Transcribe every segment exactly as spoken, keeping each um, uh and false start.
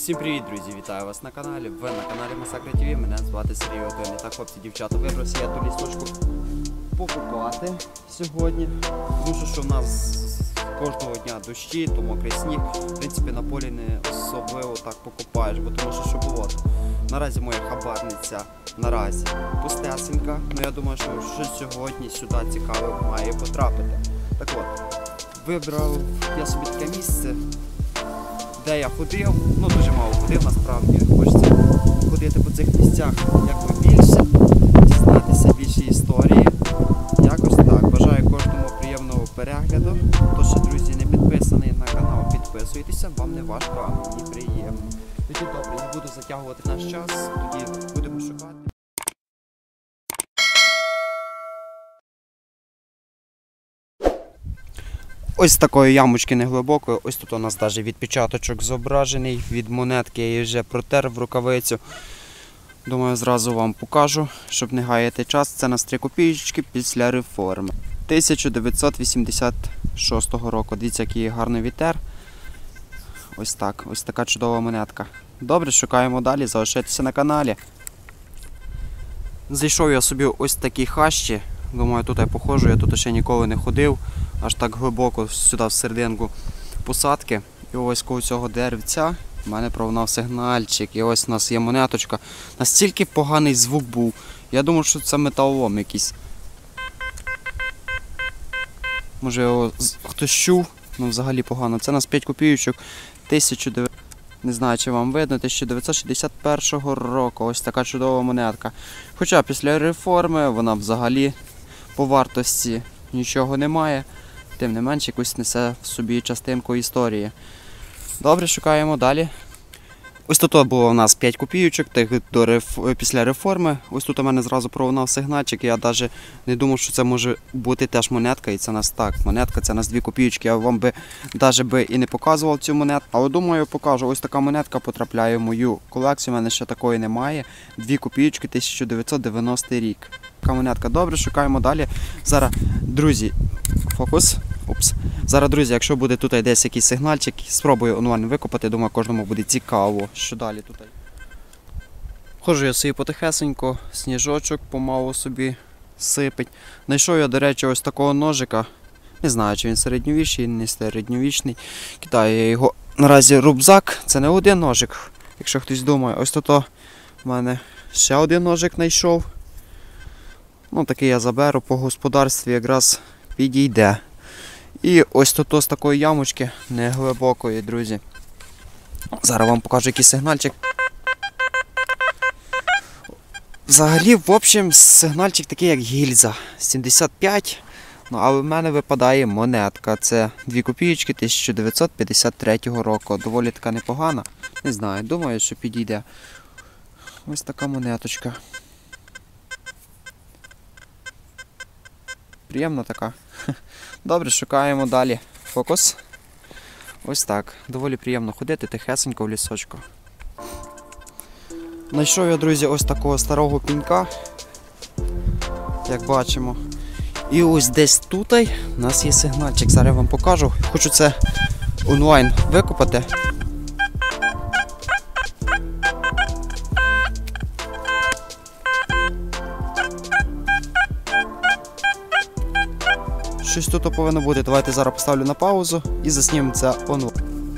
Всім привіт, друзі! Вітаю вас на каналі. Ви на каналі Масакра ТВ. Мене звати Сергій Литвин. Так, хлопці, дівчата, вибрався я ту лісочку покупати сьогодні. Тому що в нас кожного дня дощі, то мокрий сніг. В принципі, на полі не особливо так покупаєш, бо тому що що було. Наразі моя хабарниця наразі пустесенька. Ну я думаю, що щось сьогодні сюди цікаве має потрапити. Так от, вибрав я собі таке місце, де я ходив, ну дуже мало ходив, насправді хочеться ходити по цих місцях якби більше, дізнатися більше історії. Якось так, бажаю кожному приємного перегляду. Тож, друзі, не підписаний на канал, підписуйтеся, вам не важко, а мені приємно. Тоді добре, не буду затягувати наш час, тоді будемо шукати. Ось такої ямочки неглибокої, ось тут у нас навіть відпечаточок зображений, від монетки я її вже протер в рукавицю. Думаю, зразу вам покажу, щоб не гаяти час. Це на три копійки після реформи. тисяча дев'ятсот вісімдесят шостого року. Дивіться, який гарний вітер. Ось так, ось така чудова монетка. Добре, шукаємо далі, залишайтеся на каналі. Зайшов я собі ось такі хащі. Думаю, тут я походжу, я тут ще ніколи не ходив. Аж так глибоко сюди в серединку посадки. І ось коло цього деревця в мене пролунав сигнальчик. І ось у нас є монеточка. Настільки поганий звук був. Я думав, що це металолом якийсь. Може його хтось чув? Ну взагалі погано. Це у нас п'ять копійочок. тисяча дев'ятсот... Не знаю, чи вам видно, тисяча дев'ятсот шістдесят першого року. Ось така чудова монетка. Хоча після реформи вона взагалі по вартості нічого немає. Тим не менше, якось несе в собі частинку історії. Добре, шукаємо далі. Ось тут було у нас п'ять копійочок тих до реф... після реформи. Ось тут у мене зразу пролунав сигнальчик. Я навіть не думав, що це може бути теж монетка. І це у нас так. Монетка, це у нас дві копійочки. Я вам би навіть би і не показував цю монетку. Але думаю, покажу. Ось така монетка потрапляє в мою колекцію. У мене ще такої немає. Дві копійочки, тисяча дев'ятсот дев'яностий рік. Така монетка. Добре, шукаємо далі. Зараз, друзі, фокус. Упс. Зараз, друзі, якщо буде тут десь якийсь сигнальчик, спробую онлайн викопати, думаю, кожному буде цікаво, що далі тут. Ходжу я собі потихесенько, сніжочок помалу собі сипить. Знайшов я, до речі, ось такого ножика. Не знаю, чи він середньовічний, не середньовічний. Кидаю я його наразі рюкзак. Це не один ножик, якщо хтось думає. Ось тут в мене ще один ножик знайшов. Ну, такий я заберу, по господарстві якраз підійде. І ось тут з такої ямочки, неглибокої, друзі. Зараз вам покажу якийсь сигнальчик. Взагалі, в общем, сигнальчик такий, як гільза. сімдесят п'ять. Ну, але в мене випадає монетка. Це дві копійки тисяча дев'ятсот п'ятдесят третього року. Доволі така непогана. Не знаю, думаю, що підійде. Ось така монеточка. Приємна така. Добре, шукаємо далі. Фокус. Ось так. Доволі приємно ходити тихесенько в лісочку. Знайшов я, друзі, ось такого старого пінька. Як бачимо. І ось десь тут у нас є сигнальчик. Зараз я вам покажу. Хочу це онлайн викопати. Щось тут повинно бути. Давайте зараз поставлю на паузу і заснімемо це онлайн.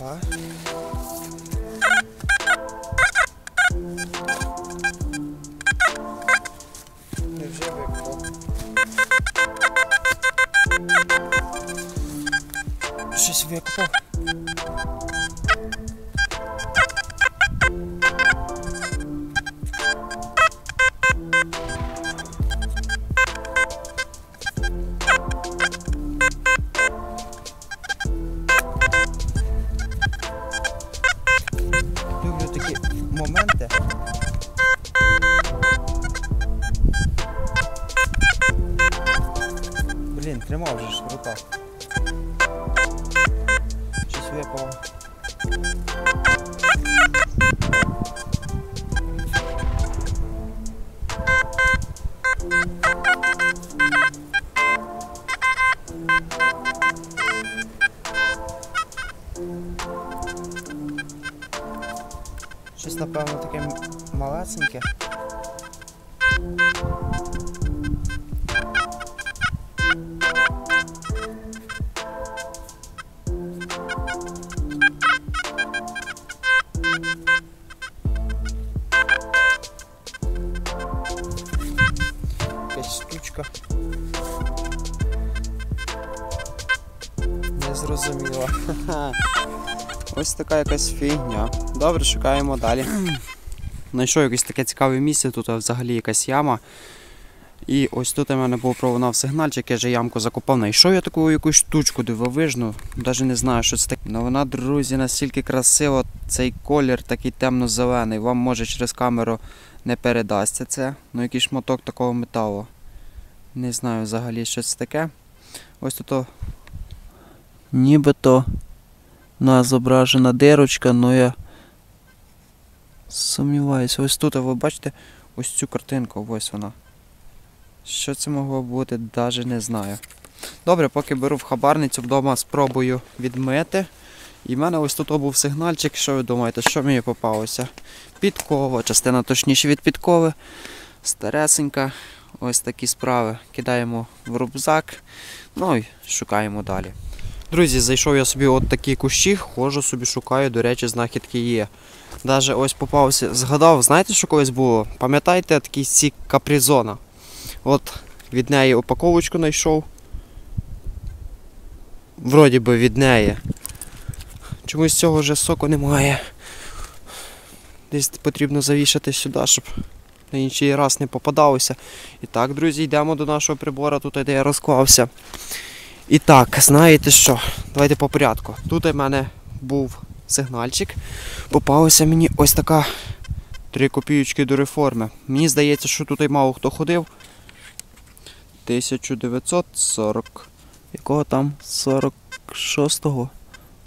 Опа. Не вже виклав. Щось виклав. Моменти. Блін, тримав вже ж в руках. Щось випало. Напевно, таке малесеньке. Якась штучка. Не зрозуміло. Ось така якась фігня. Добре, шукаємо далі. Знайшов якесь таке цікаве місце, тут взагалі якась яма. І ось тут у мене був пролунав сигнальчик, я вже ямку закопав. Знайшов я таку якусь штучку дивовижну, навіть не знаю, що це таке. Ну вона, друзі, настільки красиво, цей колір такий темно-зелений, вам може через камеру не передасться це. Ну якийсь шматок такого металу. Не знаю взагалі, що це таке. Ось тут нібито у нас зображена дирочка, але я сумніваюся. Ось тут, ви бачите, ось цю картинку, ось вона. Що це могло бути, навіть не знаю. Добре, поки беру в хабарницю, вдома спробую відмити. І в мене ось тут був сигнальчик, що ви думаєте, що мені попалося? Підкова, частина точніше від підкови. Старесенька, ось такі справи. Кидаємо в рюкзак, ну і шукаємо далі. Друзі, зайшов я собі от такі кущі, ходжу собі шукаю, до речі, знахідки є. Даже ось попався, згадав, знаєте, що колись було? Пам'ятаєте, такий сік капризона? От від неї упаковочку знайшов. Вроді би від неї. Чомусь цього вже соку немає. Десь потрібно завішати сюди, щоб на інший раз не попадалося. І так, друзі, йдемо до нашого прибора, тут де я розклався. І так, знаєте що? Давайте по порядку. Тут у мене був сигнальчик. Попалася мені ось така три копійки до реформи. Мені здається, що тут мало хто ходив. тисяча дев'ятсот сорок. Якого там? сорок шостого?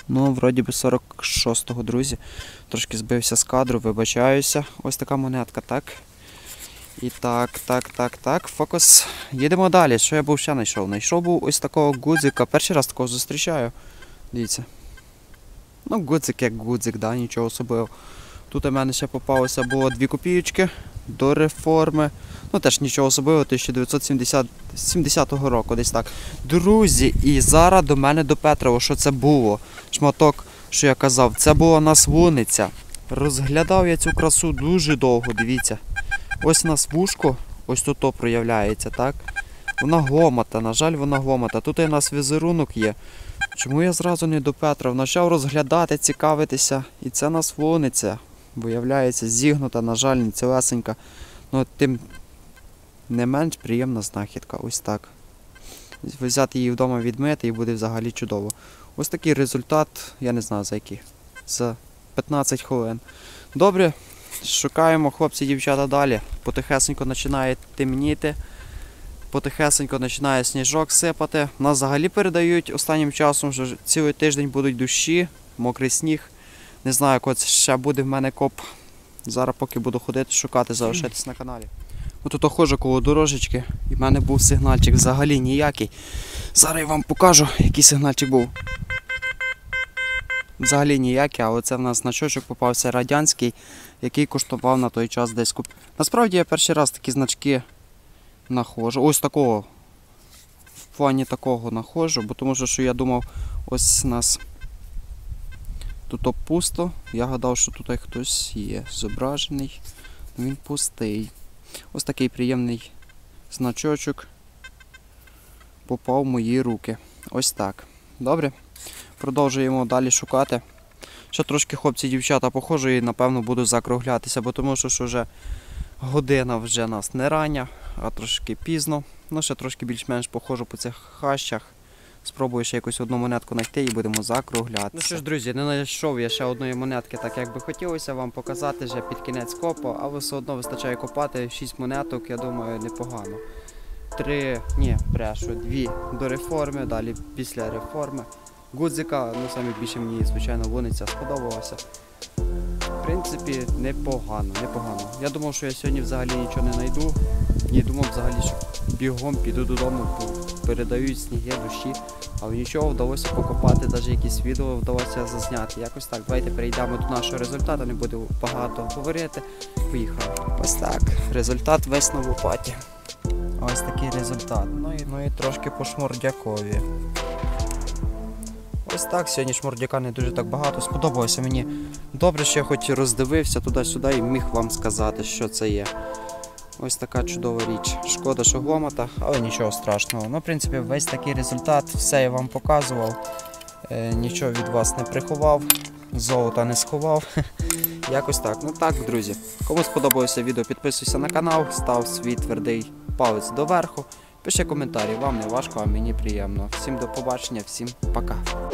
Ну, вроді би сорок шостого, друзі. Трошки збився з кадру, вибачаюся. Ось така монетка, так? І так, так, так, так, фокус. Їдемо далі. Що я був ще знайшов? Найшов був ось такого гудзика. Перший раз такого зустрічаю. Дивіться. Ну, гудзик як гудзик, да, нічого особливого. Тут у мене ще попалося було дві копійки до реформи. Ну, теж нічого особливого, тисяча дев'ятсот сімдесятого року, десь так. Друзі, і зараз до мене до Петрова, що це було? Шматок, що я казав, це була нас луниця. Розглядав я цю красу дуже довго, дивіться. Ось у нас вушко, ось тут проявляється, так? Вона гомота, на жаль, вона гомота. Тут і у нас візерунок є. Чому я зразу не до Петрова? Почав розглядати, цікавитися. І це у нас луниця. Виявляється, зігнута, на жаль, не цілесенька. Ну, тим не менш приємна знахідка. Ось так. Взяти її вдома, відмити і буде взагалі чудово. Ось такий результат, я не знаю за який. За п'ятнадцять хвилин. Добре. Шукаємо, хлопці і дівчата, далі. Потихесенько починає темніти. Потихесенько починає сніжок сипати. Нас взагалі передають останнім часом, що цілий тиждень будуть дощі, мокрий сніг. Не знаю, коли ще буде в мене коп. Зараз поки буду ходити, шукати, залишайтесь на каналі. Отут ходжу коло дорожечки і в мене був сигнальчик взагалі ніякий. Зараз я вам покажу, який сигнальчик був. Взагалі ніякий, але це в нас значочок попався радянський, який коштував на той час десь куп. Насправді я перший раз такі значки находжу. Ось такого. В плані такого находжу, бо тому що я думав, ось у нас тут пусто. Я гадав, що тут хтось є зображений. Він пустий. Ось такий приємний значочок попав в мої руки. Ось так. Добре? Продовжуємо далі шукати. Ще трошки, хлопці і дівчата, похожу і, напевно, буду закруглятися, бо тому що вже година вже нас не рання, а трошки пізно. Ну, ще трошки більш-менш похожу по цих хащах. Спробую ще якусь одну монетку знайти і будемо закруглятися. Ну що ж, друзі, не знайшов я ще одної монетки, так як би хотілося вам показати вже під кінець копу, але все одно вистачає копати шість монеток, я думаю, непогано. Три, ні, брешу, дві до реформи, далі після реформи. Гудзика, ну саме більше мені, звичайно, луниця сподобалася. В принципі, непогано, непогано. Я думав, що я сьогодні взагалі нічого не знайду. І думав взагалі, що бігом піду додому, передають сніги, дощі. Але нічого, вдалося покопати, навіть якісь відео вдалося зазняти. Якось так, давайте перейдемо до нашого результату, не буду багато говорити. Поїхали. Ось так, результат весь на лопаті. Ось такий результат. Ну і, ну і трошки по шмурдякові. Ось так, сьогодні шмурдяка не дуже так багато, сподобалося мені. Добре, що я хоч і роздивився туди-сюди і міг вам сказати, що це є. Ось така чудова річ. Шкода, що гломата, але нічого страшного. Ну, в принципі, весь такий результат, все я вам показував. Е, нічого від вас не приховав, золота не сховав. Якось так. Ну так, друзі. Кому сподобалося відео, підписуйся на канал, став свій твердий палець доверху. Пиши коментарі, вам не важко, а мені приємно. Всім до побачення, всім пока.